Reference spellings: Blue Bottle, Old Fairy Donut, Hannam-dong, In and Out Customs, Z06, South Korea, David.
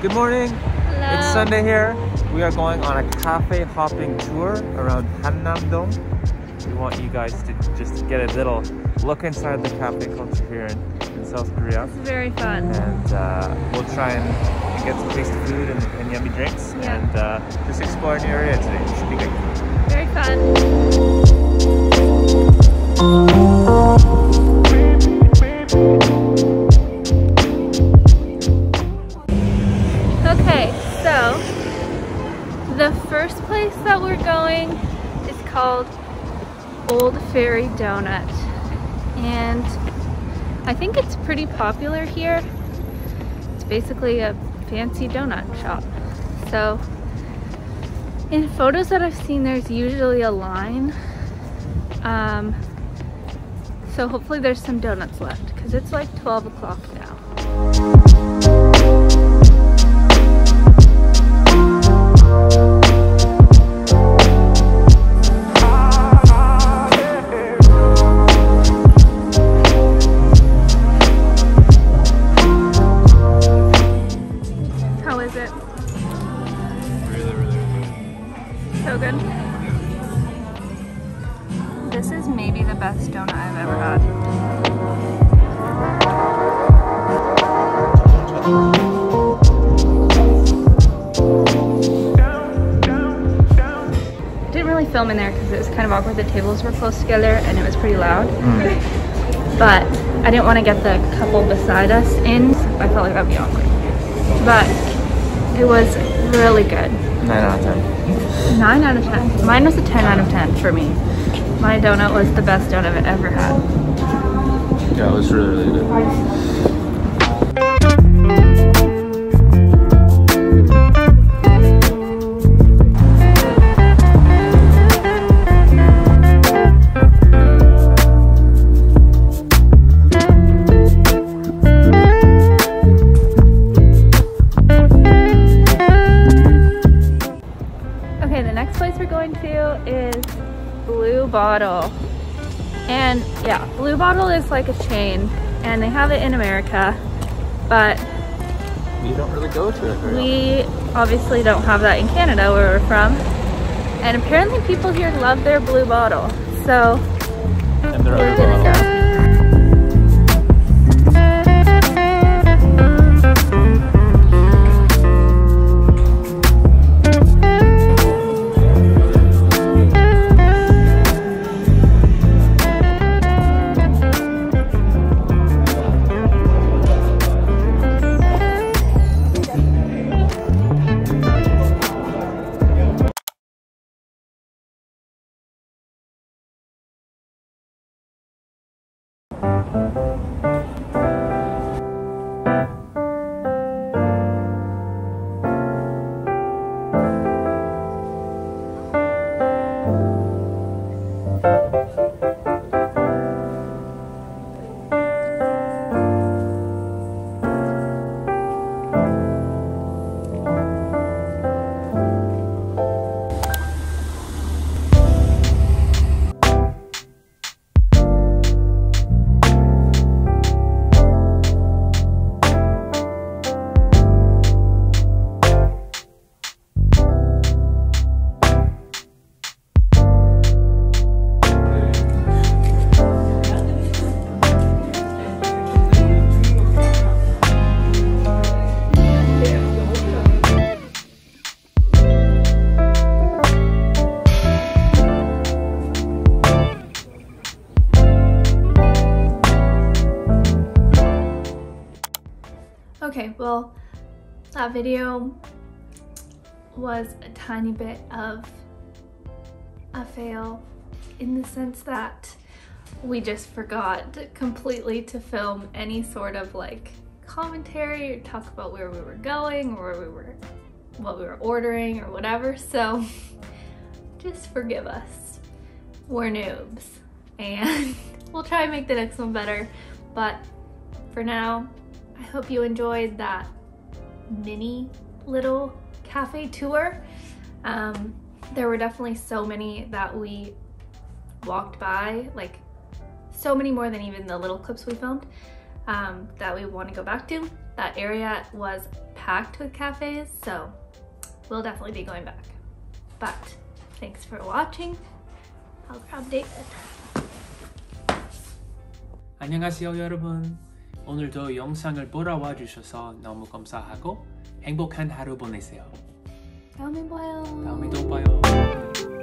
Good morning. Hello. It's Sunday here. We are going on a cafe hopping tour around Hannam-dong. We want you guys to just get a little look inside the cafe culture here in South Korea. It's very fun. And we'll try and get some tasty food and yummy drinks. Yeah. And just explore the area today. It should be good. Very fun. Okay, so the first place that we're going is called Old Fairy Donut, and I think it's pretty popular here. It's basically a fancy donut shop. So in photos that I've seen, there's usually a line. So hopefully there's some donuts left, because it's like 12 o'clock now. So good. This is maybe the best donut I've ever had. I didn't really film in there because it was kind of awkward. The tables were close together and it was pretty loud. But I didn't want to get the couple beside us in. So I felt like that would be awkward. But it was really good. 9 out of 10. 9 out of 10. Mine was a 10 out of 10 for me. My donut was the best donut I've ever had. Yeah, it was really, really good. Is Blue Bottle, and yeah, Blue Bottle is like a chain and they have it in America, but you don't really go to it very often. We obviously don't have that in Canada where we're from, and apparently people here love their Blue Bottle, so and their other bottles. Okay, well, that video was a tiny bit of a fail in the sense that we just forgot completely to film any sort of like commentary or talk about where we were going or what we were ordering or whatever, so just forgive us. We're noobs and we'll try and make the next one better, but for now, I hope you enjoyed that mini little cafe tour. There were definitely so many that we walked by, like so many more than even the little clips we filmed. that we want to go back to. That area was packed with cafes, so we'll definitely be going back. But thanks for watching. I'll grab David. 안녕하세요, 여러분. 오늘도 영상을 보러 와주셔서 너무 감사하고 행복한 하루 보내세요. 다음에 봐요. 다음에 또 봐요.